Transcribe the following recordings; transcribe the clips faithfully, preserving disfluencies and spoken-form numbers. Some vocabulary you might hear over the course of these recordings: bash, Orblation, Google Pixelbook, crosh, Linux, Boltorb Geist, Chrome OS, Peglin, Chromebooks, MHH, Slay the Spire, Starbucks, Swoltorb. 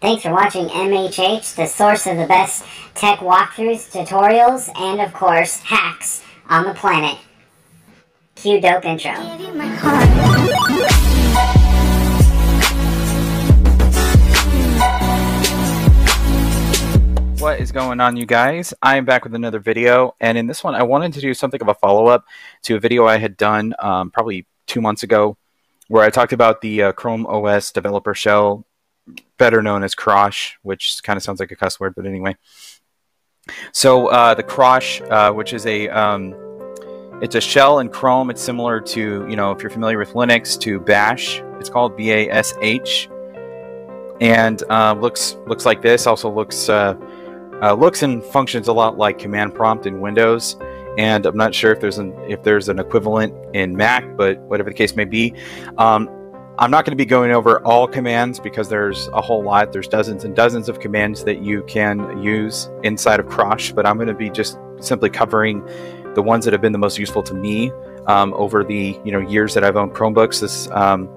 Thanks for watching M H H, the source of the best tech walkthroughs, tutorials, and of course, hacks on the planet. Cue dope intro. Give you my heart. What is going on, you guys? I am back with another video, and in this one I wanted to do something of a follow-up to a video I had done um, probably two months ago where I talked about the uh, Chrome O S developer shell, better known as crosh, which kind of sounds like a cuss word, but anyway. So uh, the crosh, uh, which is a um, it's a shell in Chrome. It's similar to, you know, if you're familiar with Linux, to bash. It's called B A S H, and uh, looks looks like this. Also looks uh, Uh, looks and functions a lot like command prompt in Windows, and I'm not sure if there's an if there's an equivalent in Mac, but whatever the case may be, um, I'm not going to be going over all commands because there's a whole lot. There's dozens and dozens of commands that you can use inside of crosh, but I'm going to be just simply covering the ones that have been the most useful to me um, over the you know years that I've owned Chromebooks. This um,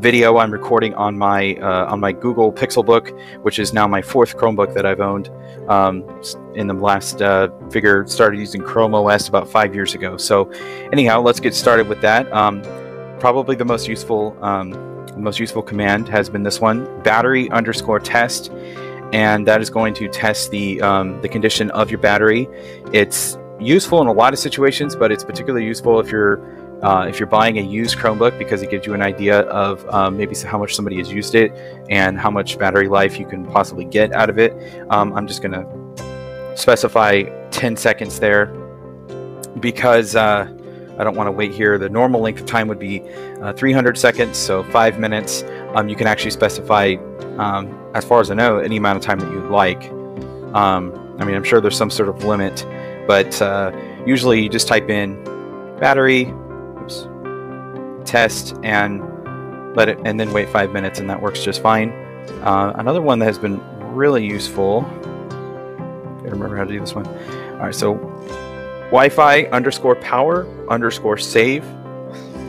video I'm recording on my uh, on my Google Pixelbook, which is now my fourth Chromebook that I've owned um, in the last uh, figure started using Chrome O S about five years ago. So anyhow, let's get started with that. Um, probably the most useful um, most useful command has been this one, battery underscore test, and that is going to test the um, the condition of your battery. It's useful in a lot of situations, but it's particularly useful if you're Uh, if you're buying a used Chromebook, because it gives you an idea of um, maybe how much somebody has used it and how much battery life you can possibly get out of it. Um, I'm just going to specify ten seconds there because uh, I don't want to wait here. The normal length of time would be uh, three hundred seconds, so five minutes. Um, you can actually specify, um, as far as I know, any amount of time that you'd like. Um, I mean, I'm sure there's some sort of limit, but uh, usually you just type in battery test and let it, and then wait five minutes, and that works just fine. Uh, another one that has been really useful. I remember how to do this one. All right, so Wi-Fi underscore power underscore save,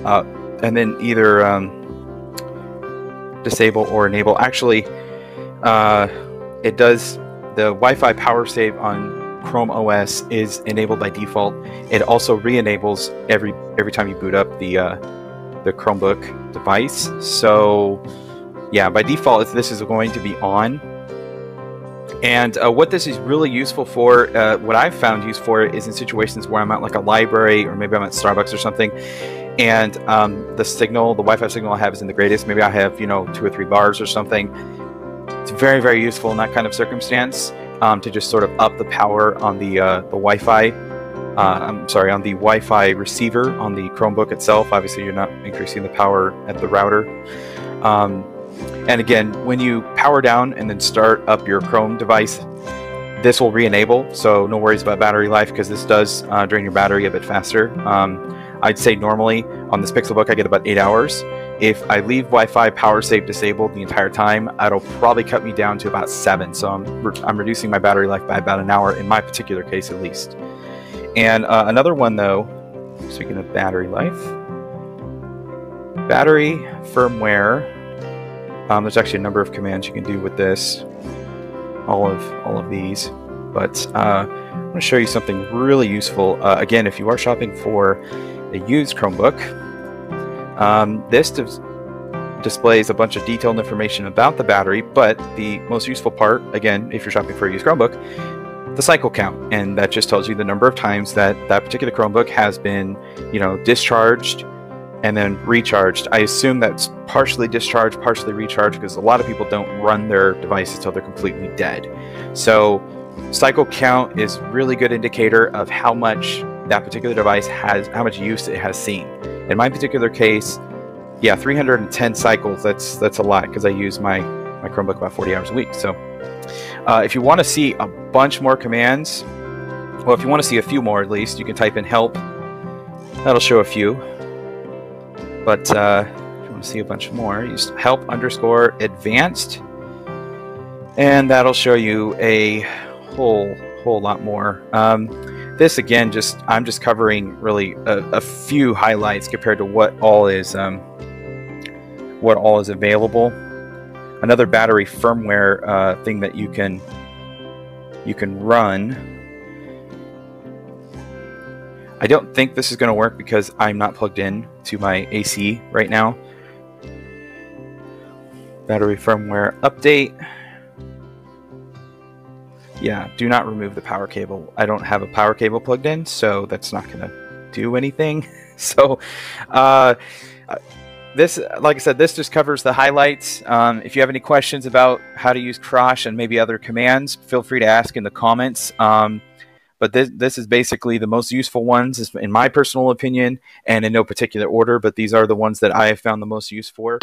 uh, and then either um, disable or enable. Actually, uh, it does the Wi-Fi power save on Chrome O S is enabled by default. It also re-enables every every time you boot up the uh, the Chromebook device. So yeah, by default this is going to be on. And uh, what this is really useful for, uh, what I've found use for it is in situations where I'm at like a library, or maybe I'm at Starbucks or something, and um, the signal, the Wi-Fi signal I have isn't the greatest. Maybe I have you know two or three bars or something. It's very very useful in that kind of circumstance. Um, to just sort of up the power on the uh, the Wi-Fi, uh, I'm sorry, on the Wi-Fi receiver on the Chromebook itself. Obviously, you're not increasing the power at the router. Um, and again, when you power down and then start up your Chrome device, this will re-enable. So no worries about battery life because this does uh, drain your battery a bit faster. Um, I'd say normally on this Pixelbook, I get about eight hours. If I leave Wi-Fi power save disabled the entire time, it'll probably cut me down to about seven. So I'm, re I'm reducing my battery life by about an hour in my particular case, at least. And uh, another one though, speaking of battery life, battery firmware. Um, there's actually a number of commands you can do with this, all of, all of these, but uh, I'm gonna show you something really useful. Uh, again, if you are shopping for a used Chromebook, Um, this dis displays a bunch of detailed information about the battery, but the most useful part, again, if you're shopping for a used Chromebook, the cycle count, and that just tells you the number of times that that particular Chromebook has been, you know, discharged and then recharged. I assume that's partially discharged, partially recharged, because a lot of people don't run their devices until they're completely dead. So cycle count is really good indicator of how much that particular device has, how much use it has seen. In my particular case, yeah, three hundred ten cycles, that's that's a lot, because I use my, my Chromebook about forty hours a week. So uh, if you want to see a bunch more commands, well, if you want to see a few more at least, you can type in help. That'll show a few. But uh, if you want to see a bunch more, use help underscore advanced. And that'll show you a whole, whole lot more. Um, This again, just I'm just covering really a, a few highlights compared to what all is um, what all is available. another battery firmware uh, thing that you can you can run. I don't think this is going to work because I'm not plugged in to my A C right now. Battery firmware update. Yeah, do not remove the power cable. I don't have a power cable plugged in, so that's not going to do anything. So uh, this, like I said, this just covers the highlights. Um, if you have any questions about how to use crosh and maybe other commands, feel free to ask in the comments. Um, But this, this is basically the most useful ones, in my personal opinion, and in no particular order. But these are the ones that I have found the most use for.